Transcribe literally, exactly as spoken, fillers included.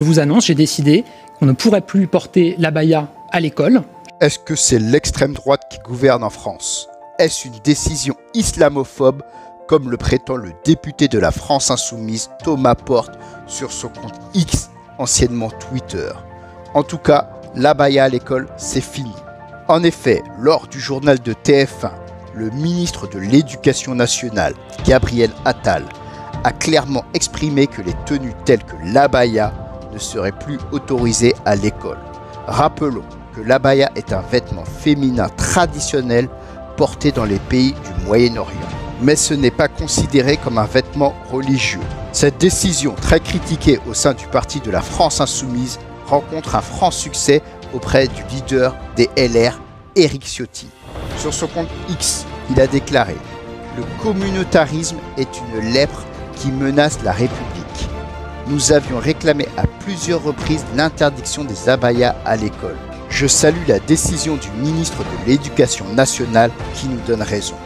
Je vous annonce, j'ai décidé qu'on ne pourrait plus porter l'abaya à l'école. Est-ce que c'est l'extrême droite qui gouverne en France? Est-ce une décision islamophobe, comme le prétend le député de la France Insoumise, Thomas Porte, sur son compte X, anciennement Twitter? En tout cas, l'abaya à l'école, c'est fini. En effet, lors du journal de T F un, le ministre de l'Éducation nationale, Gabriel Attal, a clairement exprimé que les tenues telles que l'abaya ne serait plus autorisé à l'école. Rappelons que l'abaya est un vêtement féminin traditionnel porté dans les pays du Moyen-Orient, mais ce n'est pas considéré comme un vêtement religieux. Cette décision, très critiquée au sein du parti de la France Insoumise, rencontre un franc succès auprès du leader des L R, Éric Ciotti. Sur son compte X, il a déclaré « Le communautarisme est une lèpre qui menace la République. Nous avions réclamé à plusieurs reprises l'interdiction des abayas à l'école. Je salue la décision du ministre de l'Éducation nationale qui nous donne raison.